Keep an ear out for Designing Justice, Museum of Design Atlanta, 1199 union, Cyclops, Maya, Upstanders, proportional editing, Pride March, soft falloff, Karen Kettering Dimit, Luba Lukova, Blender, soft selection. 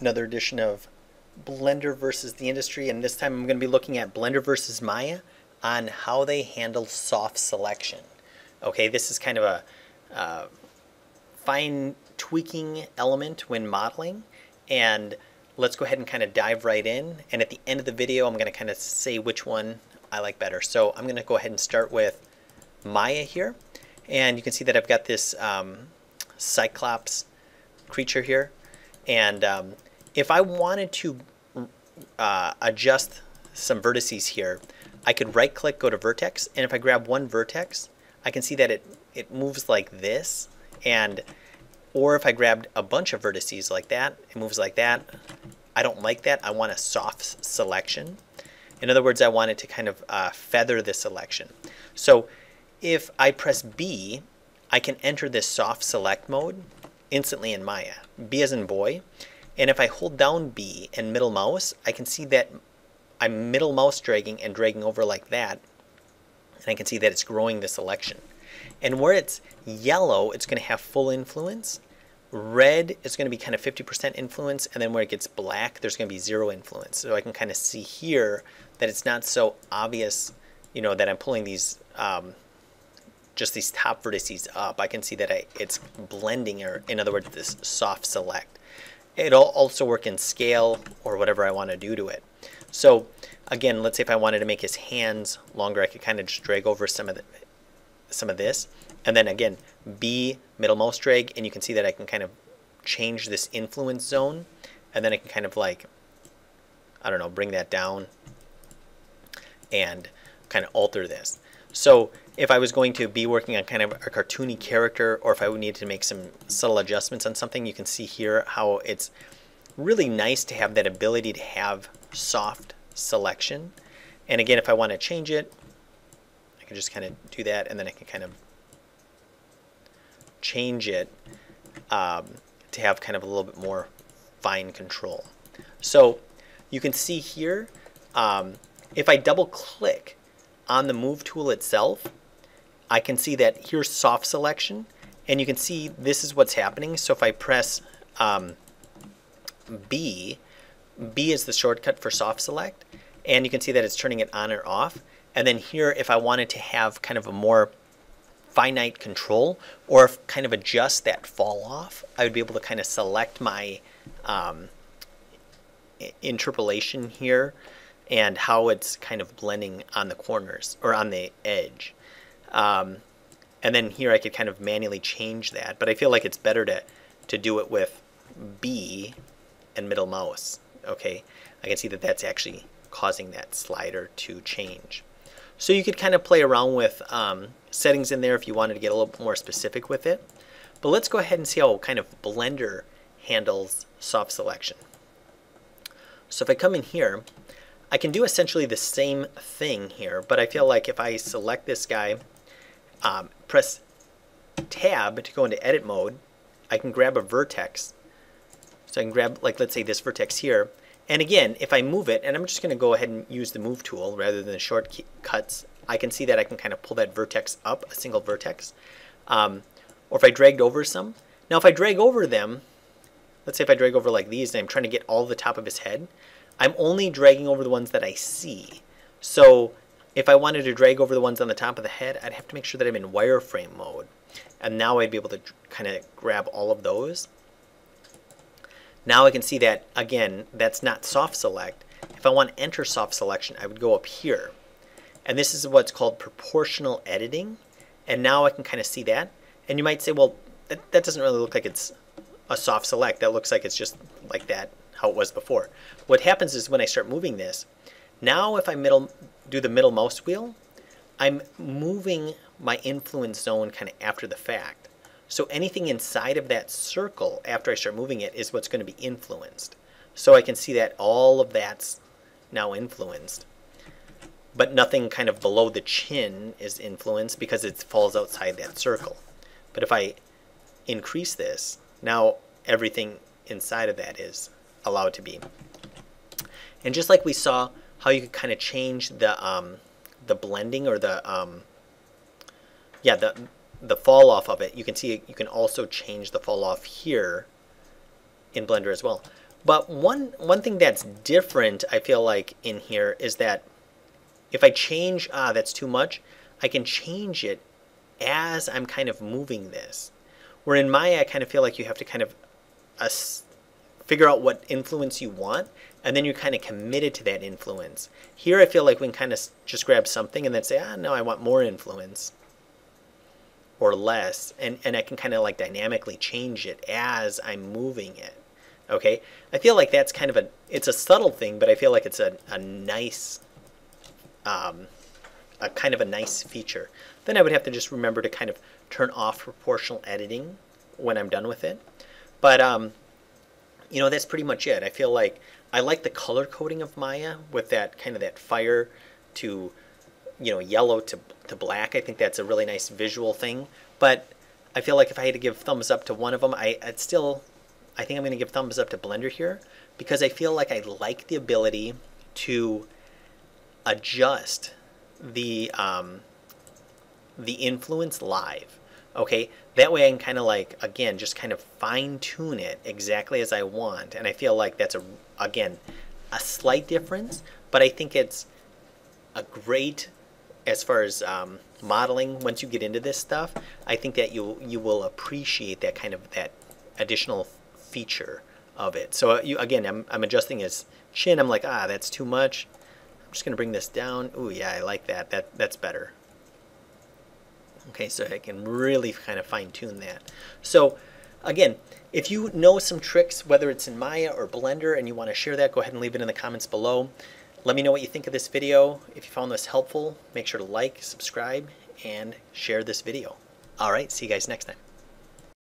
another edition of Blender versus the Industry, and this time I'm going to be looking at Blender versus Maya on how they handle soft selection. Okay, this is kind of a fine tweaking element when modeling, and let's go ahead and kind of dive right in, and at the end of the video I'm going to kind of say which one I like better. So I'm going to go ahead and start with Maya here, and you can see that I've got this Cyclops creature here, and if I wanted to adjust some vertices here, I could right click, go to vertex, and if I grab one vertex I can see that it moves like this, and or if I grabbed a bunch of vertices like that, it moves like that. I don't like that. I want a soft selection. In other words, I want it to kind of feather the selection. So if I press B, I can enter this soft select mode instantly in Maya, B as in boy. And if I hold down B and middle mouse, I can see that I'm middle mouse dragging and dragging over like that. And I can see that it's growing the selection. And where it's yellow, it's going to have full influence. Red is going to be kind of 50% influence, and then where it gets black, there's going to be zero influence. So I can kind of see here that it's not so obvious, you know, that I'm pulling these just these top vertices up. I can see that it's blending, or in other words, this soft select. It'll also work in scale or whatever I want to do to it. So again, let's say if I wanted to make his hands longer, I could kind of just drag over some of this, and then again B middle mouse drag, and you can see that I can kind of change this influence zone, and then I can kind of, like, I don't know, bring that down and kind of alter this. So if I was going to be working on kind of a cartoony character, or if I would need to make some subtle adjustments on something, you can see here how it's really nice to have that ability to have soft selection. And again, if I want to change it, I can just kind of do that, and then I can kind of change it to have kind of a little bit more fine control. So you can see here, if I double click on the move tool itself, I can see that here's soft selection, and you can see this is what's happening. So if I press B is the shortcut for soft select, and you can see that it's turning it on or off. And then here, if I wanted to have kind of a more finite control, or if kind of adjust that fall off, I would be able to kind of select my interpolation here and how it's kind of blending on the corners or on the edge. And then here I could kind of manually change that, but I feel like it's better to do it with B and middle mouse. Okay, I can see that that's actually causing that slider to change. So you could kind of play around with settings in there if you wanted to get a little more specific with it. But let's go ahead and see how kind of Blender handles soft selection. So if I come in here, I can do essentially the same thing here, but I feel like if I select this guy, press tab to go into edit mode, I can grab a vertex. So I can grab, like, let's say this vertex here. And again, if I move it, and I'm just going to go ahead and use the move tool rather than the shortcuts, I can see that I can kind of pull that vertex up, a single vertex. Or if I dragged over some. Now if I drag over them, let's say if I drag over like these and I'm trying to get all the top of his head, I'm only dragging over the ones that I see. So if I wanted to drag over the ones on the top of the head, I'd have to make sure that I'm in wireframe mode. And now I'd be able to kind of grab all of those. Now I can see that, again, that's not soft select. If I want to enter soft selection, I would go up here. And this is what's called proportional editing. And now I can kind of see that. And you might say, well, that doesn't really look like it's a soft select. That looks like it's just like that, how it was before. What happens is when I start moving this, now if I do the middle mouse wheel, I'm moving my influence zone kind of after the fact. So anything inside of that circle after I start moving it is what's going to be influenced. So I can see that all of that's now influenced. But nothing kind of below the chin is influenced because it falls outside that circle. But if I increase this, now everything inside of that is allowed to be. And just like we saw how you could kind of change the blending or the fall off of it, you can see you can also change the fall off here in Blender as well. But one thing that's different, I feel like, in here is that if I change, that's too much, I can change it as I'm kind of moving this. Where in Maya, I kind of feel like you have to kind of figure out what influence you want, and then you're kind of committed to that influence. Here, I feel like we can kind of just grab something and then say, ah, no, I want more influence or less. And I can kind of like dynamically change it as I'm moving it. Okay, I feel like that's kind of it's a subtle thing, but I feel like it's a nice, a kind of a nice feature. Then I would have to just remember to kind of turn off proportional editing when I'm done with it. But, you know, that's pretty much it. I feel like I like the color coding of Maya with that kind of that fire to, you know, yellow to black. I think that's a really nice visual thing. But I feel like if I had to give thumbs up to one of them, I'd still... I think I'm going to give thumbs up to Blender here because I feel like I like the ability to adjust the influence live. Okay, that way I can kind of like, again, just kind of fine tune it exactly as I want. And I feel like that's, again, a slight difference, but I think it's a great, as far as modeling, once you get into this stuff, I think that you will appreciate that kind of that additional feature of it. So again, I'm adjusting his chin. I'm like, ah, that's too much. I'm just gonna bring this down. Ooh, yeah, I like that. That's better. Okay, so I can really kind of fine tune that. So again, if you know some tricks, whether it's in Maya or Blender, and you want to share that, go ahead and leave it in the comments below. Let me know what you think of this video. If you found this helpful, make sure to like, subscribe, and share this video. All right, see you guys next time.